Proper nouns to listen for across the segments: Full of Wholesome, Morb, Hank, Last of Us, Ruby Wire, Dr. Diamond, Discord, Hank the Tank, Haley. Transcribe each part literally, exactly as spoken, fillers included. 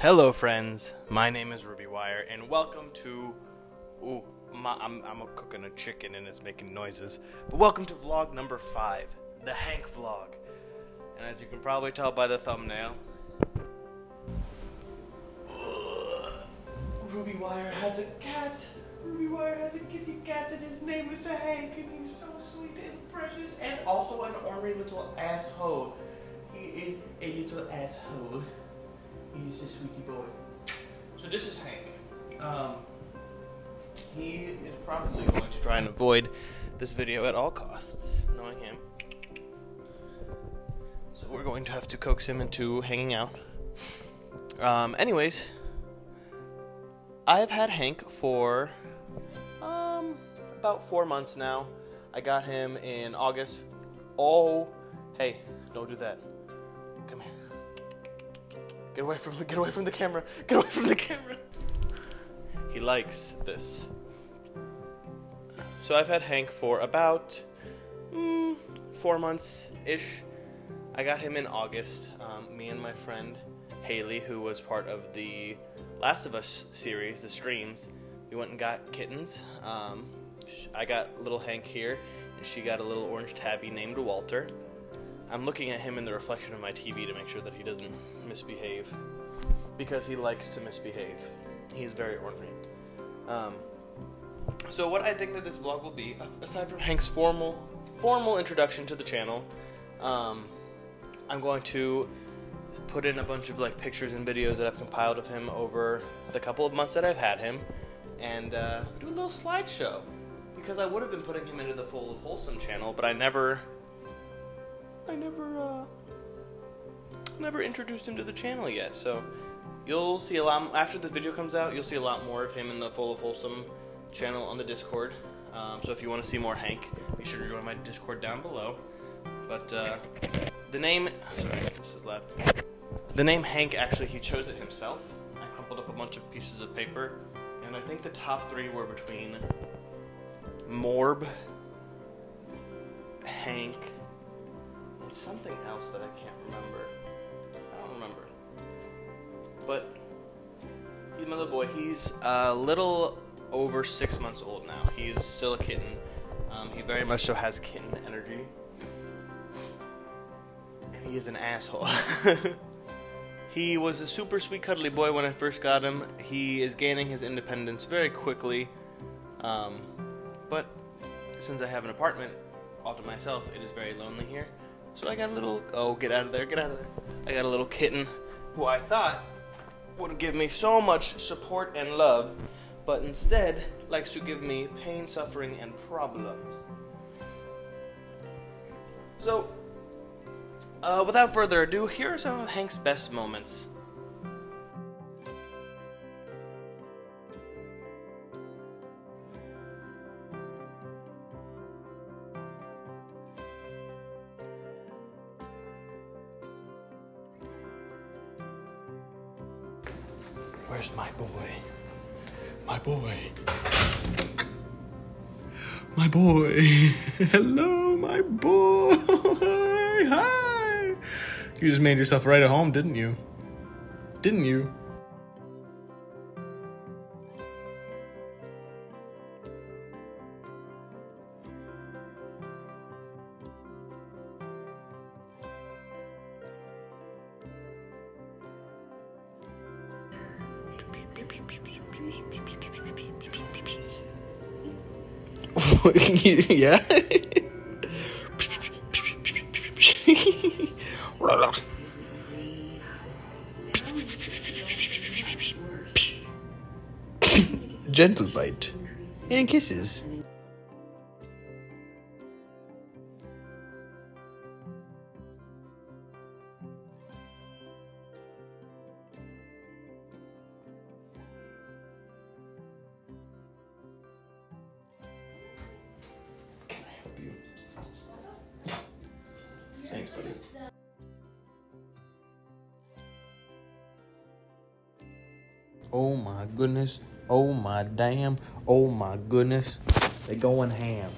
Hello friends, my name is Ruby Wire and welcome to, ooh, my, I'm, I'm cooking a chicken and it's making noises, but welcome to vlog number five, the Hank vlog. And as you can probably tell by the thumbnail, uh, Ruby Wire has a cat. Ruby Wire has a kitty cat and his name is Hank and he's so sweet and precious and also an ornery little asshole. He is a little asshole. He's a sweetie boy. So this is Hank. Um, he is probably going to try and avoid this video at all costs, knowing him. So we're going to have to coax him into hanging out. Um, anyways, I've had Hank for um, about four months now. I got him in August. Oh, hey, don't do that. Come here. Get away from get away from the camera. Get away from the camera. He likes this. So I've had Hank for about mm, four months ish. I got him in August. Um, me and my friend Haley, who was part of the Last of Us series, the streams, we went and got kittens. Um, I got little Hank here, and she got a little orange tabby named Walter. I'm looking at him in the reflection of my T V to make sure that he doesn't misbehave, because he likes to misbehave. He's very ornery. Um, so what I think that this vlog will be, aside from Hank's formal formal introduction to the channel, um, I'm going to put in a bunch of like pictures and videos that I've compiled of him over the couple of months that I've had him, and uh, do a little slideshow, because I would have been putting him into the Full of Wholesome channel, but I never... I never, uh, never introduced him to the channel yet, so you'll see a lot, after this video comes out, you'll see a lot more of him in the Full of Wholesome channel on the Discord, um, so if you want to see more Hank, make sure to join my Discord down below, but, uh, the name, sorry, this is loud, the name Hank, actually, he chose it himself. I crumpled up a bunch of pieces of paper, and I think the top three were between Morb, Hank, and something else that I can't remember. I don't remember. But he's my little boy. He's a little over six months old now. He is still a kitten. Um, he very much so has kitten energy. And he is an asshole. He was a super sweet cuddly boy when I first got him. He is gaining his independence very quickly. Um, but since I have an apartment all to myself, it is very lonely here. So I got a little, oh, get out of there, get out of there. I got a little kitten who I thought would give me so much support and love, but instead likes to give me pain, suffering, and problems. So, uh, without further ado, here are some of Hank's best moments. Where's my boy? My boy. My boy. Hello, my boy. Hi. You just made yourself right at home, didn't you? Didn't you? Yeah. Gentle bite and kisses. Thanks, buddy. Oh my goodness. Oh my damn. Oh my goodness. They're going ham.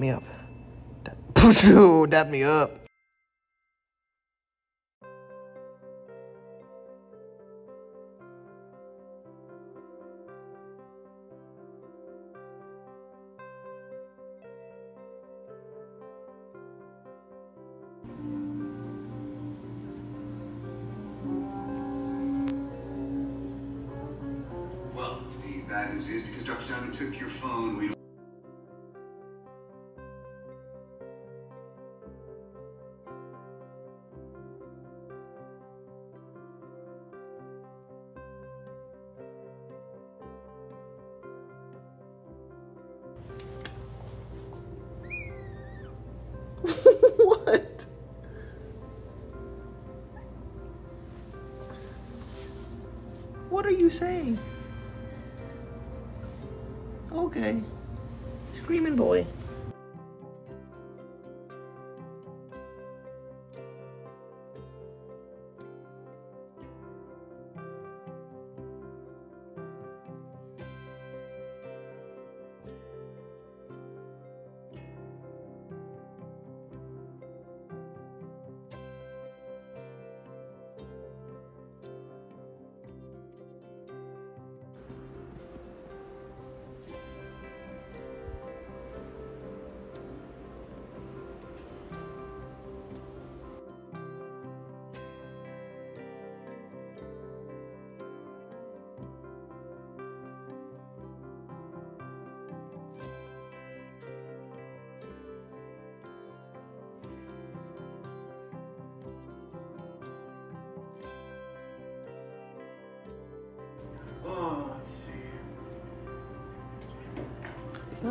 me up. Push you, dap me up. Well, the bad news is because Doctor Diamond took your phone, we don't. What are you saying? Okay. Screaming boy.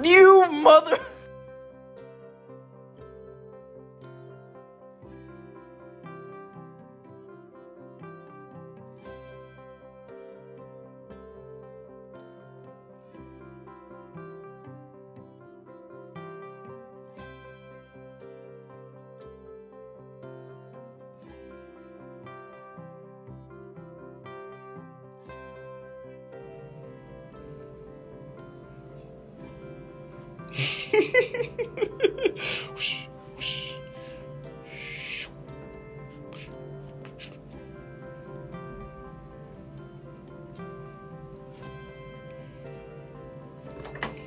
You mother!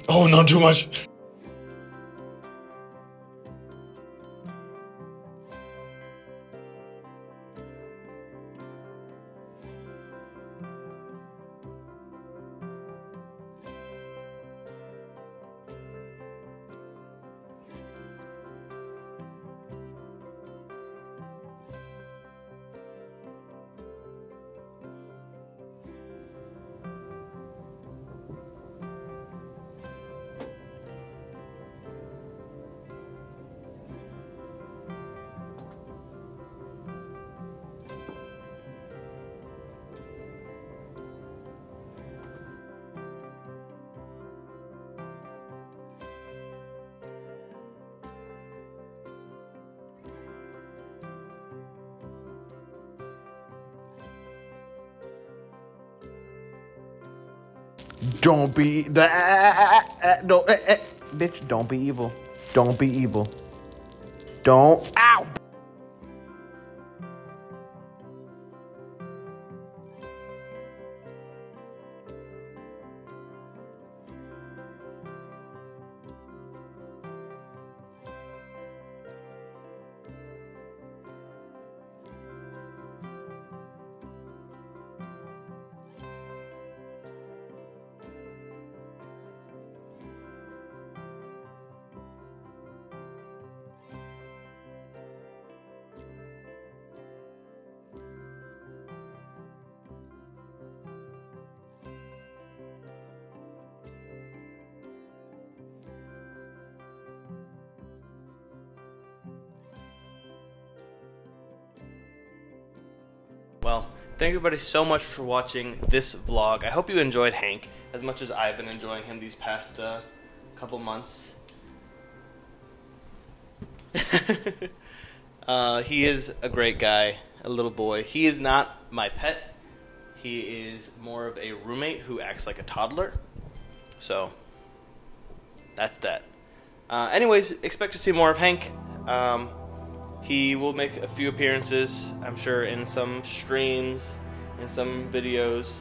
Oh, not too much. Don't be that. Don't, eh, eh. Bitch, don't be evil. Don't be evil. Don't. Ow! Well, thank everybody so much for watching this vlog. I hope you enjoyed Hank as much as I've been enjoying him these past uh, couple months. uh, he is a great guy, a little boy. He is not my pet. He is more of a roommate who acts like a toddler. So, that's that. Uh, anyways, expect to see more of Hank. Um, he will make a few appearances, I'm sure, in some streams, in some videos.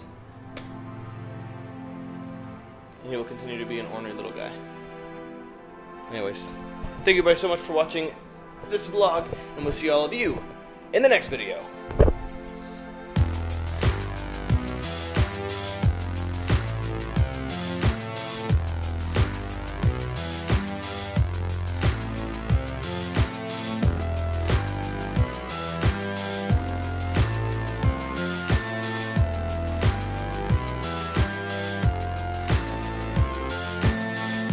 And he will continue to be an ornery little guy. Anyways, thank you guys so much for watching this vlog, and we'll see all of you in the next video.